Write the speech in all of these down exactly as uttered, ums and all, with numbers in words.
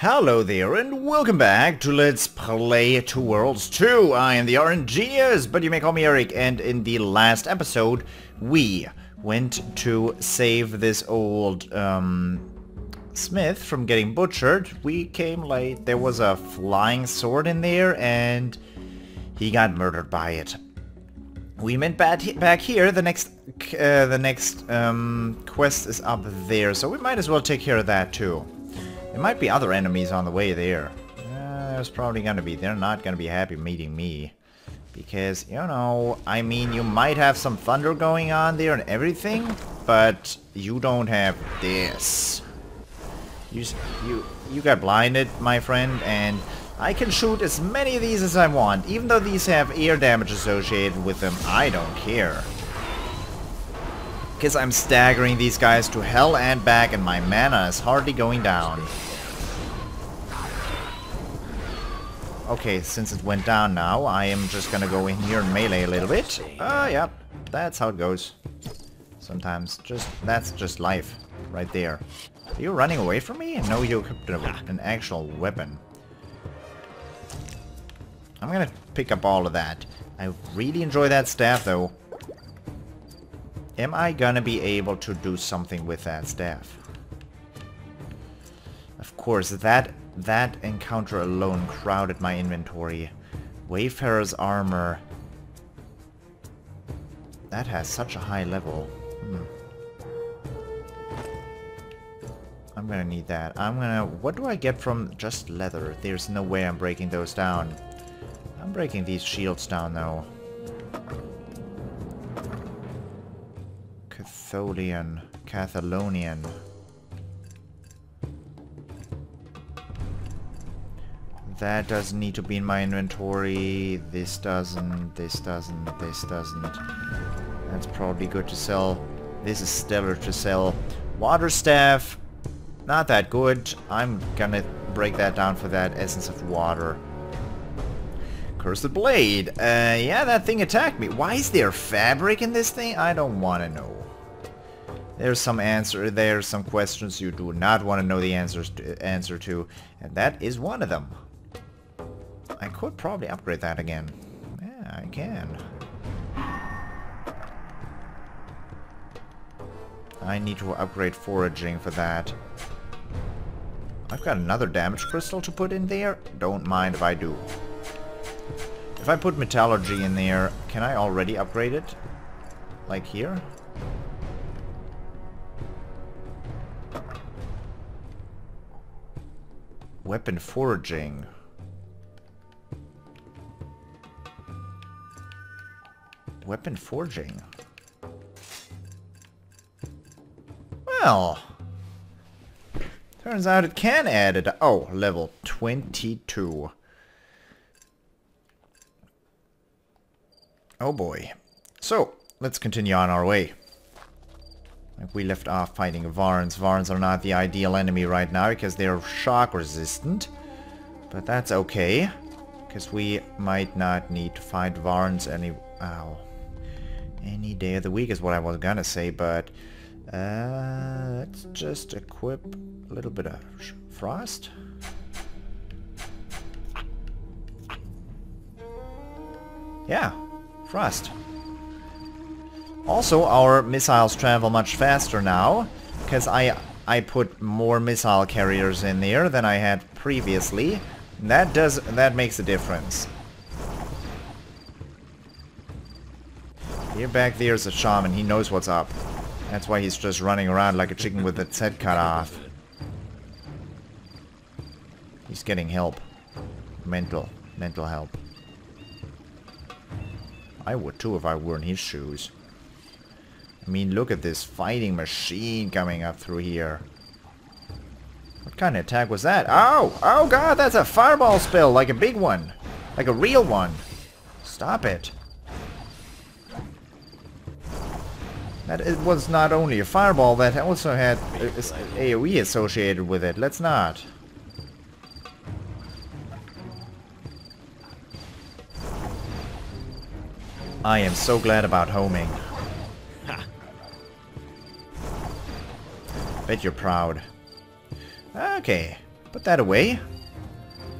Hello there and welcome back to Let's Play two worlds two. I am the R N Gers, but you may call me Eric, and in the last episode we went to save this old um, smith from getting butchered. We came late, there was a flying sword in there and he got murdered by it. We went back here, the next uh, the next um, quest is up there, so we might as well take care of that too. There might be other enemies on the way there. Uh, there's probably gonna be. They're not gonna be happy meeting me. Because, you know, I mean, you might have some thunder going on there and everything, but you don't have this. You, you, you got blinded, my friend, and I can shoot as many of these as I want. Even though these have air damage associated with them, I don't care. Because I'm staggering these guys to hell and back and my mana is hardly going down. Okay, since it went down now, I am just gonna go in here and melee a little bit. Ah, uh, yeah, that's how it goes. Sometimes, just that's just life, right there. Are you running away from me? No, you equipped an actual weapon. I'm gonna pick up all of that. I really enjoy that staff, though. Am I gonna be able to do something with that staff? Of course, that that encounter alone crowded my inventory. Wayfarer's armor. That has such a high level. Hmm. I'm gonna need that. I'm gonna... What do I get from just leather? There's no way I'm breaking those down. I'm breaking these shields down, though. Cathalonian, Cathalonian. That doesn't need to be in my inventory. This doesn't, this doesn't, this doesn't. That's probably good to sell. This is stellar to sell. Water staff, not that good. I'm gonna break that down for that essence of water. Cursed blade. Uh, yeah, that thing attacked me. Why is there fabric in this thing? I don't want to know. There's some answer, there's some questions you do not want to know the answers to, answer to, and that is one of them. I could probably upgrade that again. Yeah, I can. I need to upgrade foraging for that. I've got another damage crystal to put in there. Don't mind if I do. If I put metallurgy in there, can I already upgrade it? Like here? Weapon foraging. Weapon forging. Well, turns out it can add it. Oh, level twenty-two. Oh boy. So, let's continue on our way. We left off fighting Varns. Varns are not the ideal enemy right now because they're shock resistant. But that's okay. Because we might not need to fight Varns any... Ow. Any day of the week is what I was gonna say, but... Uh, let's just equip a little bit of frost. Yeah. Frost. Also, our missiles travel much faster now, because I I put more missile carriers in there than I had previously. That does that makes a difference. Here back there is a shaman. He knows what's up. That's why he's just running around like a chicken with its head cut off. He's getting help. Mental. Mental help. I would too if I were in his shoes. I mean, look at this fighting machine coming up through here. What kind of attack was that? Oh! Oh god, that's a fireball spell! Like a big one! Like a real one! Stop it! That it was not only a fireball, that also had A O E associated with it. Let's not. I am so glad about homing. Bet you're proud. Okay, Put that away.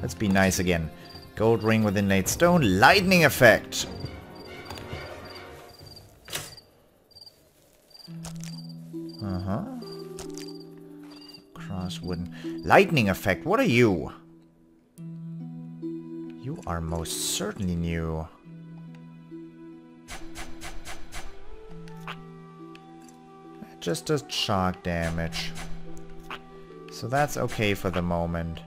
Let's be nice again. Gold ring with inlaid stone. Lightning effect. Uh-huh. Cross wooden. Lightning effect. What are you? You are most certainly new. That just does shock damage. So that's okay for the moment.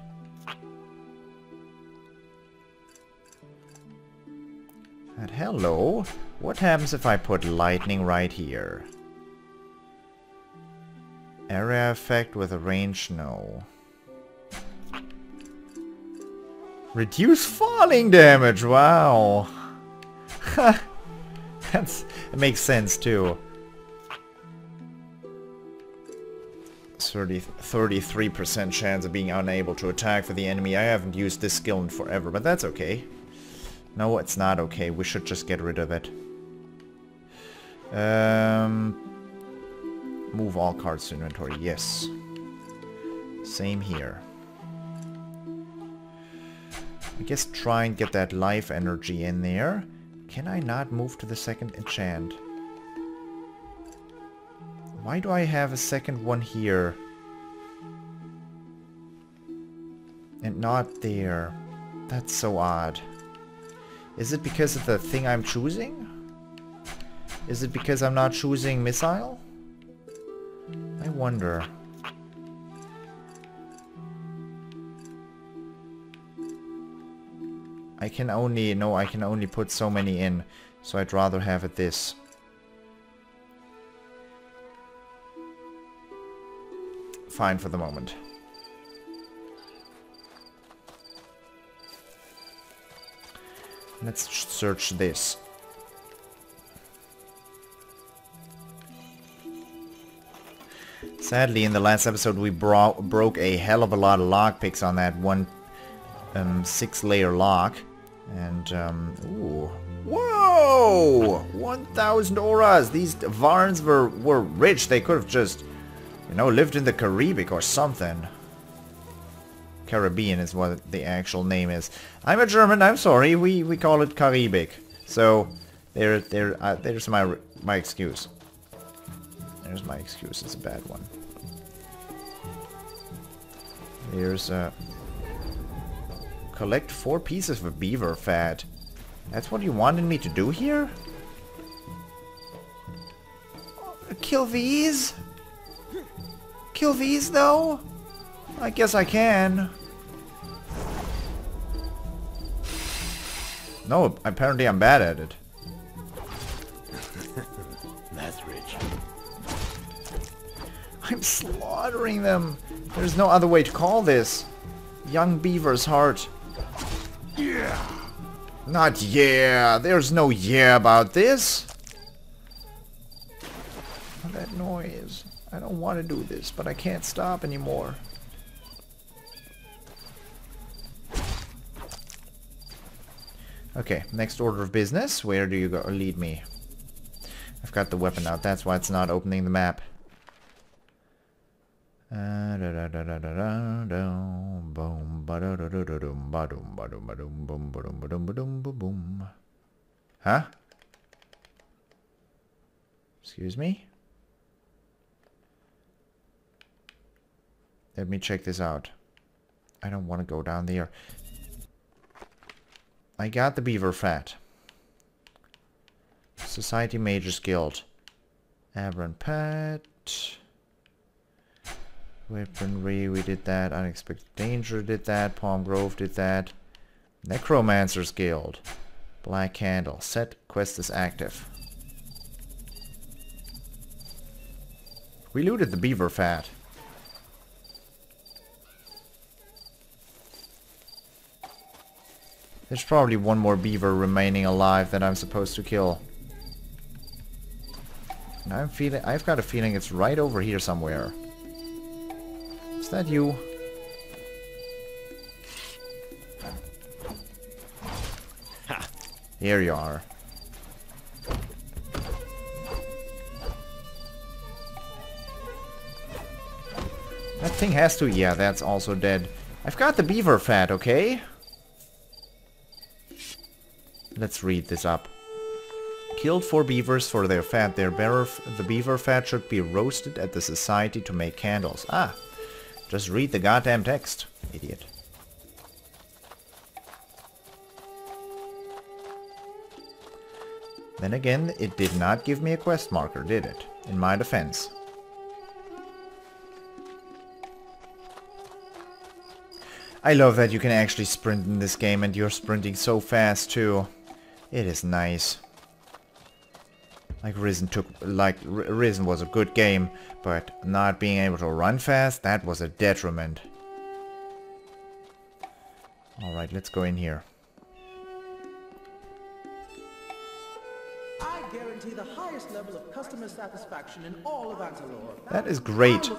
And hello, what happens if I put lightning right here? Area effect with a range, no. Reduce falling damage, wow! That's, that makes sense too. thirty-three percent chance of being unable to attack for the enemy. I haven't used this skill in forever, but that's okay. No, it's not okay. We should just get rid of it. Um, move all cards to inventory. Yes. Same here. I guess try and get that life energy in there. Can I not move to the second enchant? Why do I have a second one here? And not there. That's so odd. Is it because of the thing I'm choosing? Is it because I'm not choosing missile? I wonder. I can only, no, I can only put so many in, so I'd rather have it this. Fine for the moment. Let's search this. Sadly, in the last episode we bro broke a hell of a lot of lockpicks on that one um, six-layer lock. And, um, ooh. Whoa! one thousand auras! These Varns were, were rich. They could have just, you know, lived in the Caribbean or something. Caribbean is what the actual name is. I'm a German, I'm sorry, we, we call it Caribic. So, there, there, uh, there's my, my excuse. There's my excuse, it's a bad one. There's a... Uh, collect four pieces of beaver fat. That's what you wanted me to do here? Kill these? Kill these though? I guess I can. No, apparently I'm bad at it. That's rich. I'm slaughtering them. There's no other way to call this. Young beaver's heart. Yeah. Not yeah. There's no yeah about this. That noise. I don't want to do this, but I can't stop anymore. Okay, next order of business. Where do you go? Lead me. I've got the weapon out. That's why it's not opening the map. Huh? Excuse me? Let me check this out. I don't want to go down there. I got the beaver fat. Society Majors Guild. Aberrant Pat. Weaponry, we did that. Unexpected Danger did that. Palm Grove did that. Necromancers Guild. Black Candle. Set quest is active. We looted the beaver fat. There's probably one more beaver remaining alive that I'm supposed to kill. And I'm feeling, I've got a feeling it's right over here somewhere. Is that you? Ha! Here you are. That thing has to, yeah, that's also dead. I've got the beaver fat, okay? Let's read this up. Killed four beavers for their fat. Their bearer f the beaver fat should be roasted at the society to make candles. Ah, just read the goddamn text, idiot. Then again, it did not give me a quest marker, did it? In my defense. I love that you can actually sprint in this game, and you're sprinting so fast too. It is nice. Like Risen took, like Risen was a good game, but not being able to run fast, that was a detriment. All right, let's go in here. I guarantee the highest level of customer satisfaction in all of Antalor. That is great.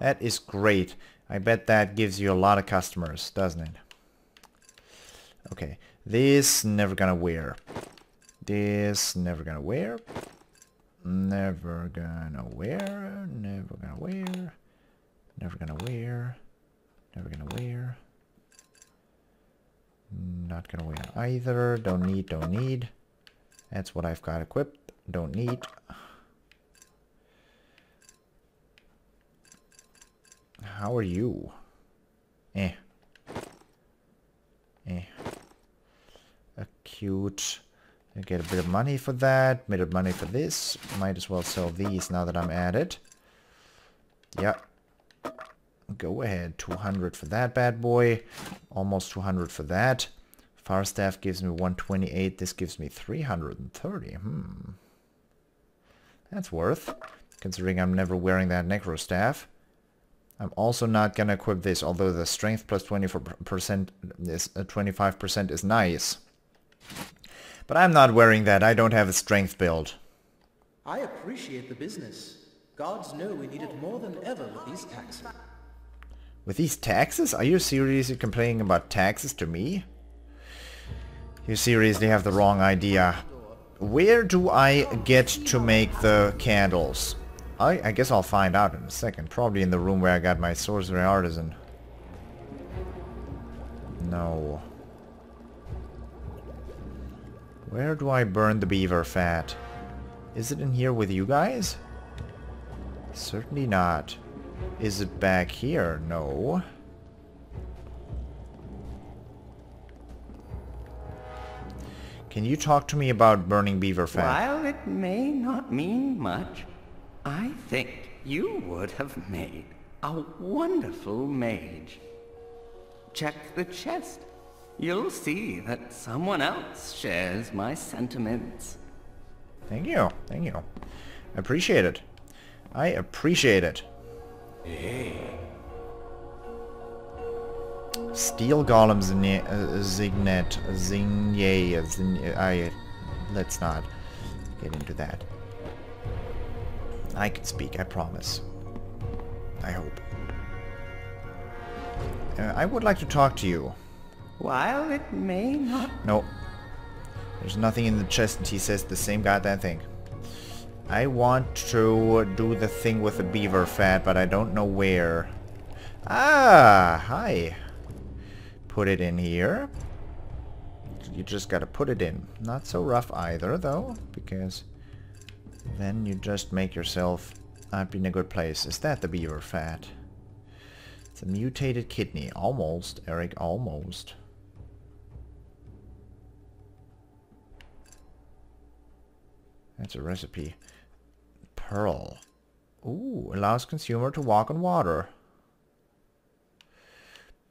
That is great. I bet that gives you a lot of customers, doesn't it? Okay, this never gonna wear. This never gonna wear. Never gonna wear, never gonna wear, never gonna wear, never gonna wear, not gonna wear either, don't need, don't need, that's what I've got equipped, don't need. How are you? Eh. Eh. Acute. I get a bit of money for that, bit of money for this. Might as well sell these now that I'm at it. Yeah. Go ahead. two hundred for that bad boy. Almost two hundred for that. Farstaff gives me one twenty-eight. This gives me three hundred thirty. Hmm. That's worth, considering I'm never wearing that Necro Staff. I'm also not gonna equip this, although the strength plus twenty-four percent is uh, twenty-five percent is nice. But I'm not wearing that. I don't have a strength build. I appreciate the business. Gods know we need it more than ever with these taxes. With these taxes? Are you seriously complaining about taxes to me? You seriously have the wrong idea. Where do I get to make the candles? I, I guess I'll find out in a second. Probably in the room where I got my sorcery artisan. No. Where do I burn the beaver fat? Is it in here with you guys? Certainly not. Is it back here? No. Can you talk to me about burning beaver fat? While it may not mean much, I think you would have made a wonderful mage. Check the chest. You'll see that someone else shares my sentiments. Thank you, thank you. I appreciate it. I appreciate it. Hey. Steel Golem Zignet, Zignet, Zignet, I... Let's not get into that. I can speak, I promise. I hope. Uh, I would like to talk to you. While it may not... No. There's nothing in the chest and he says the same goddamn thing. I want to do the thing with the beaver fat, but I don't know where. Ah, hi. Put it in here. You just gotta put it in. Not so rough either, though, because then you just make yourself up in a good place. Is that the beaver fat? It's a mutated kidney. Almost, Eric, almost. That's a recipe. Pearl. Ooh, allows consumer to walk on water.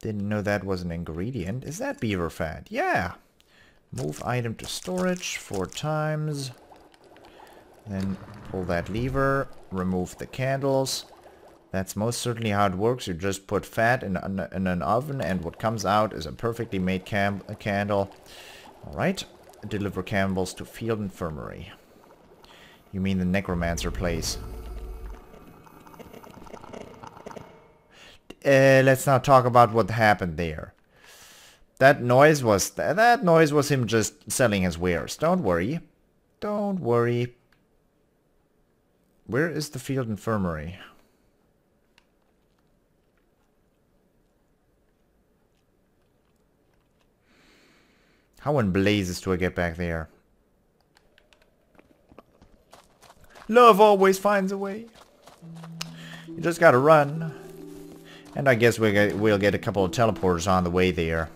Didn't know that was an ingredient. Is that beaver fat? Yeah! Move item to storage four times. Then pull that lever. Remove the candles. That's most certainly how it works. You just put fat in, in, in an oven and what comes out is a perfectly made cam a candle. Alright. Deliver candles to field infirmary. You mean the necromancer place. Uh, let's not talk about what happened there. That noise was... Th that noise was him just selling his wares. Don't worry. Don't worry. Where is the field infirmary? How in blazes do I get back there? Love always finds a way. You just gotta run. And I guess we get, we'll get a couple of teleporters on the way there.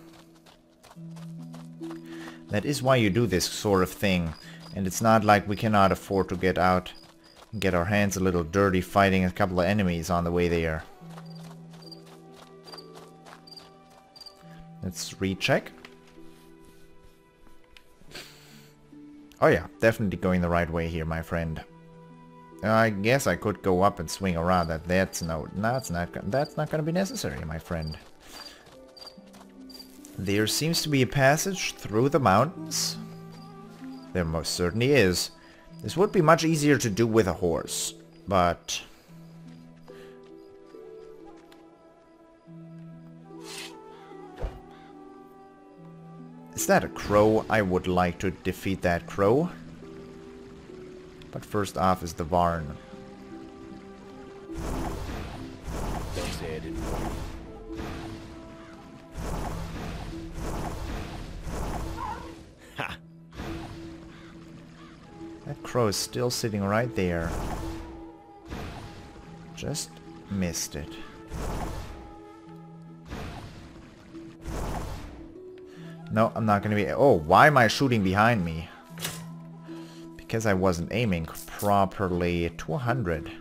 That is why you do this sort of thing. And it's not like we cannot afford to get out and get our hands a little dirty fighting a couple of enemies on the way there. Let's recheck. Oh yeah, definitely going the right way here, my friend. I guess I could go up and swing around. That that's no, that's not that's not going to be necessary, my friend. There seems to be a passage through the mountains. There most certainly is. This would be much easier to do with a horse, but is that a crow? I would like to defeat that crow. But first off is the Varn. Don't say I didn't. Ha! That crow is still sitting right there. Just missed it. No, I'm not gonna be... Oh, why am I shooting behind me? Because I wasn't aiming properly. two hundred.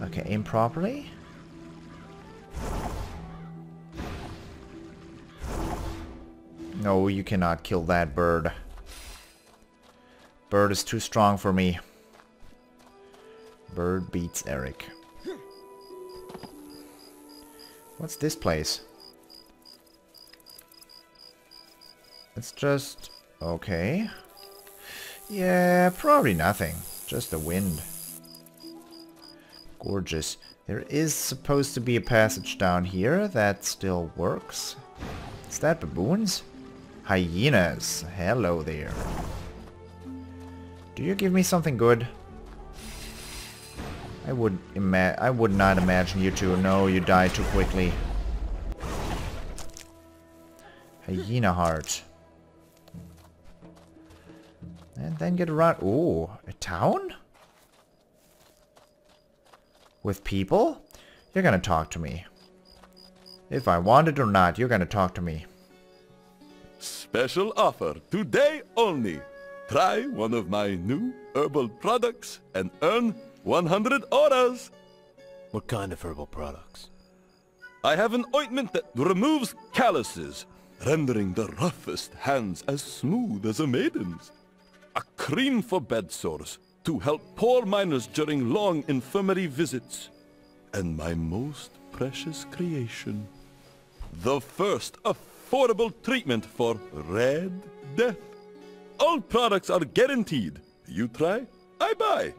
Okay, aim properly. No, you cannot kill that bird. Bird is too strong for me. Bird beats Eric. What's this place? It's just... okay. Yeah, probably nothing. Just the wind. Gorgeous. There is supposed to be a passage down here that still works. Is that baboons? Hyenas. Hello there. Do you give me something good? I would ima- I would not imagine you two. No, you die too quickly. Hyena heart. And then get around... Ooh, a town? With people? You're gonna talk to me. If I want it or not, you're gonna talk to me. Special offer, today only. Try one of my new herbal products and earn one hundred auras. What kind of herbal products? I have an ointment that removes calluses, rendering the roughest hands as smooth as a maiden's. A cream for bed sores, to help poor miners during long infirmary visits. And my most precious creation. The first affordable treatment for Red Death. All products are guaranteed. You try, I buy.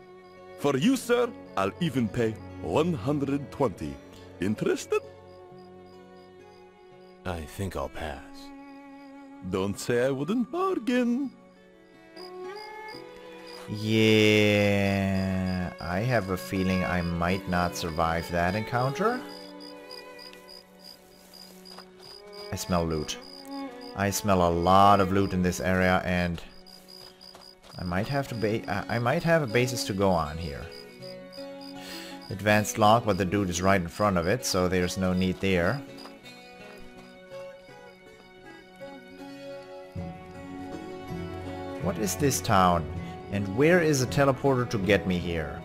For you, sir, I'll even pay one hundred twenty. Interested? I think I'll pass. Don't say I wouldn't bargain. Yeah, I have a feeling I might not survive that encounter. I smell loot. I smell a lot of loot in this area, and I might have to ba- I might have a basis to go on here. Advanced lock, but the dude is right in front of it, so there's no need there. What is this town? And where is a teleporter to get me here?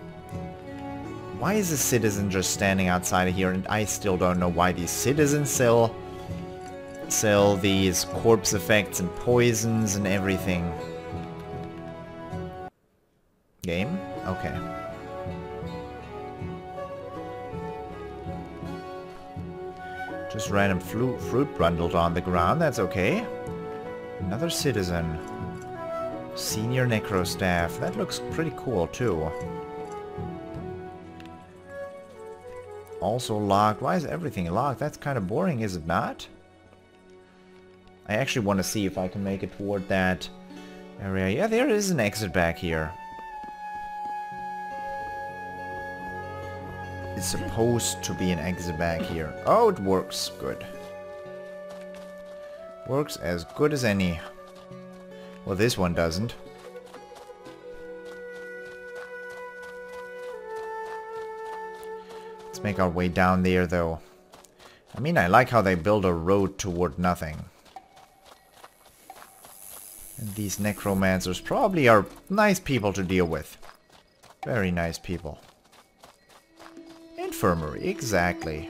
Why is a citizen just standing outside of here? And I still don't know why these citizens sell... sell these corpse effects and poisons and everything. Game? Okay. Just random flu fruit bundled on the ground, that's okay. Another citizen. Senior Necro Staff. That looks pretty cool, too. Also locked. Why is everything locked? That's kind of boring, is it not? I actually want to see if I can make it toward that area. Yeah, there is an exit back here. It's supposed to be an exit back here. Oh, it works. Good. Works as good as any. Well, this one doesn't. Let's make our way down there, though. I mean, I like how they build a road toward nothing. And these necromancers probably are nice people to deal with. Very nice people. Infirmary, exactly.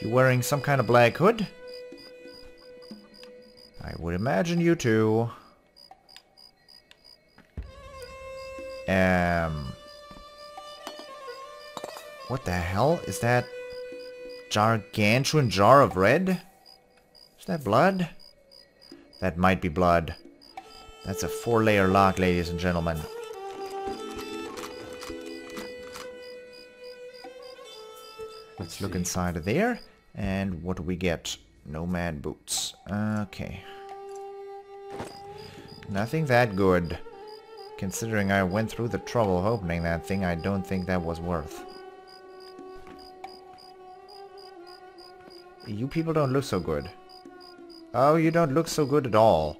You wearing some kind of black hood? I would imagine you too. Um... What the hell? Is that gargantuan jar of red? Is that blood? That might be blood. That's a four-layer lock, ladies and gentlemen. Let's look inside of there. And what do we get? Nomad boots. Okay. Nothing that good. Considering I went through the trouble of opening that thing, I don't think that was worth. You people don't look so good. Oh, you don't look so good at all.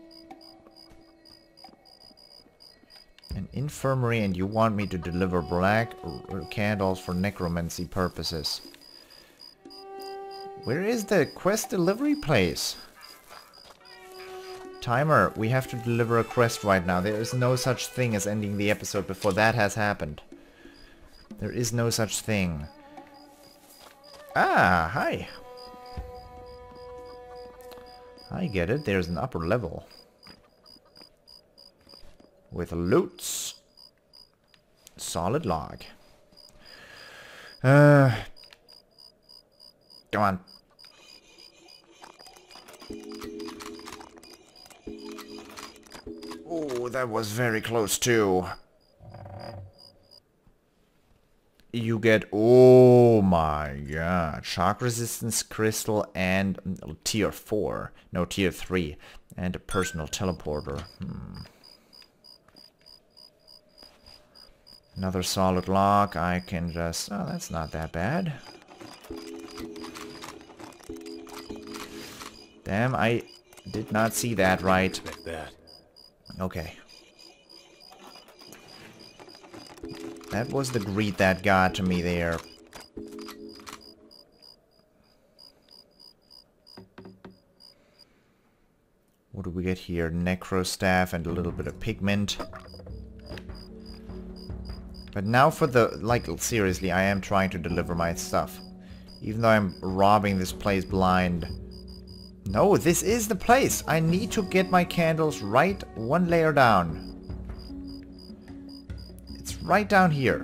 An infirmary, and you want me to deliver black candles for necromancy purposes. Where is the quest delivery place? Timer, we have to deliver a quest right now. There is no such thing as ending the episode before that has happened. There is no such thing. Ah, hi. I get it. There's an upper level. With loots. Solid log. Uh... Come on. Oh, that was very close too. You get, oh my god, shock resistance crystal and tier four, no tier three, and a personal teleporter. Hmm. Another solid lock. I can just, oh, that's not that bad. Damn, I did not see that right. Okay. That was the greed that got to me there. What do we get here? Necro staff and a little bit of pigment. But now for the, like, seriously, I am trying to deliver my stuff. Even though I'm robbing this place blind. No, this is the place! I need to get my candles right one layer down. It's right down here.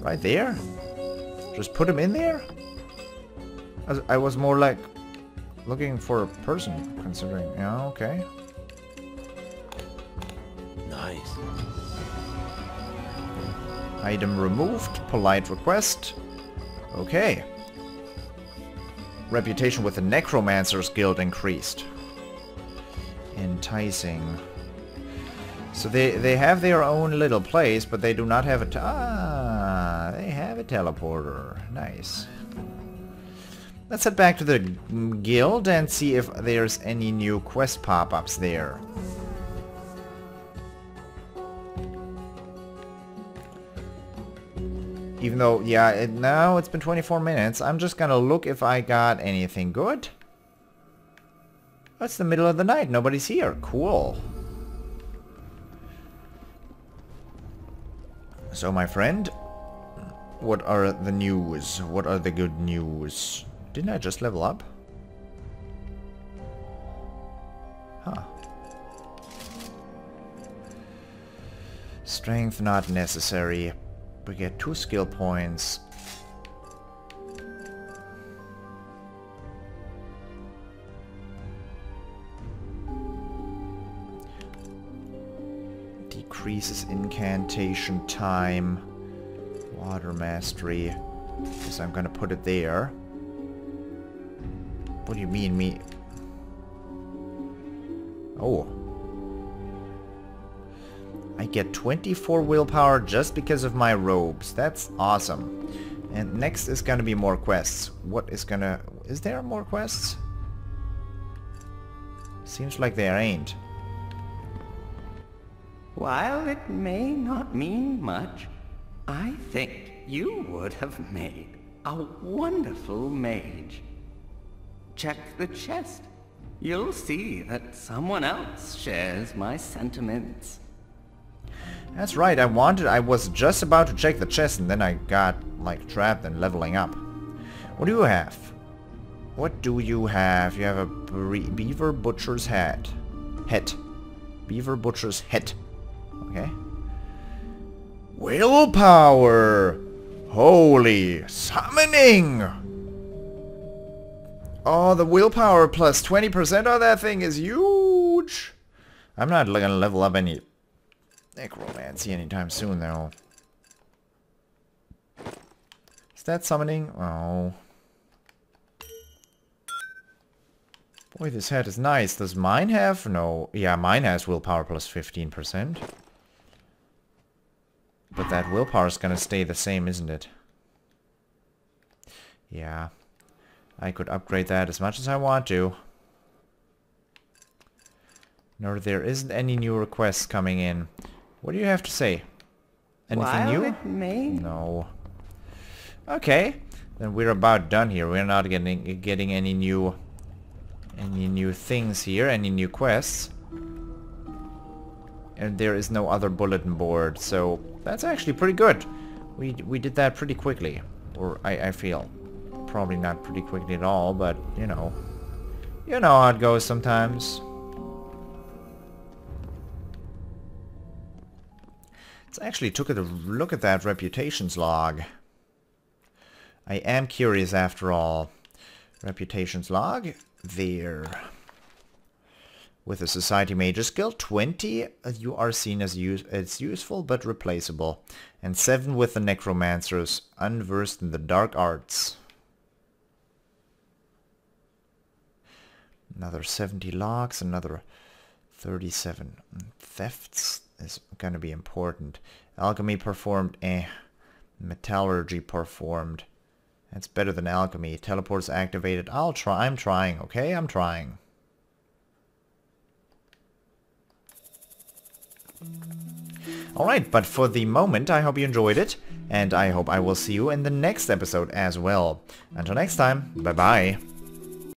Right there? Just put them in there? I was more like looking for a person, considering. Yeah, okay. Nice. Item removed. Polite request. Okay. Reputation with the Necromancers Guild increased. Enticing. So they they have their own little place, but they do not have a te ah. They have a teleporter. Nice. Let's head back to the guild and see if there's any new quest pop-ups there. Even though, yeah, it, now it's been twenty-four minutes. I'm just gonna look if I got anything good. It's the middle of the night. Nobody's here. Cool. So, my friend, what are the news? What are the good news? Didn't I just level up? Huh. Strength not necessary. We get two skill points. Decreases incantation time. Water mastery. Guess I'm gonna put it there. What do you mean, me? Oh. I get twenty-four willpower just because of my robes. That's awesome. And next is gonna be more quests. What is gonna... Is there more quests? Seems like there ain't. While it may not mean much, I think you would have made a wonderful mage. Check the chest. You'll see that someone else shares my sentiments. That's right, I wanted, I was just about to check the chest and then I got, like, trapped and leveling up. What do you have? What do you have? You have a beaver butcher's hat. Head. Beaver butcher's head. Okay. Willpower! Holy summoning! Oh, the willpower plus twenty percent on that thing is huge! I'm not gonna level up any necromancy anytime soon, though. Is that summoning? Oh. Boy, this hat is nice. Does mine have? No. Yeah, mine has willpower plus fifteen percent. But that willpower is gonna stay the same, isn't it? Yeah. I could upgrade that as much as I want to. No, there isn't any new requests coming in. What do you have to say? Anything new? It may... No. Okay, then we're about done here. We're not getting getting any new any new things here, any new quests. And there is no other bulletin board, so that's actually pretty good. We we did that pretty quickly, or I I feel. Probably not pretty quickly at all, but you know, you know how it goes sometimes. Let's actually took a look at that reputations log. I am curious after all. Reputations log there. With the Society Majors Guild, twenty you are seen as use as useful but replaceable, and seven with the Necromancers, unversed in the dark arts. Another seventy logs, another thirty-seven. Thefts is going to be important. Alchemy performed, eh. Metallurgy performed. That's better than alchemy. Teleports activated. I'll try. I'm trying, okay? I'm trying. Alright, but for the moment, I hope you enjoyed it. And I hope I will see you in the next episode as well. Until next time, bye-bye.